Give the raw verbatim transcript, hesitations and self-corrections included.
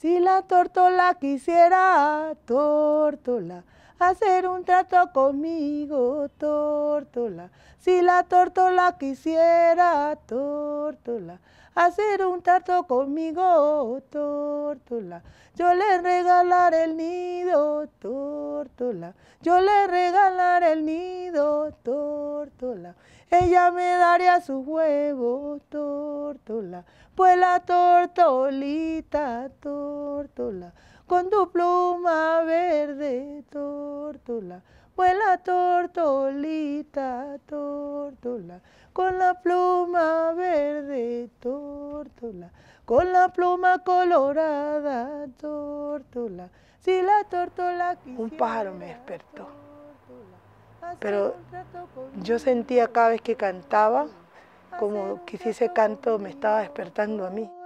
Si la tórtola quisiera, tórtola, hacer un trato conmigo, tórtola. Si la tórtola quisiera, tórtola, hacer un trato conmigo, tórtola. Yo le regalaré el nido, tórtola. Yo le regalaré el nido, tórtola. Ella me daría sus huevos, tórtola. Pues la tortolita, tórtola, con tu pluma verde, tórtola, vuela tortolita, tórtola, con la pluma verde, tórtola, con la pluma colorada, tórtola, si la tórtola quisiera. Un pájaro me despertó, pero yo sentía cada vez que cantaba como que si ese canto me estaba despertando a mí.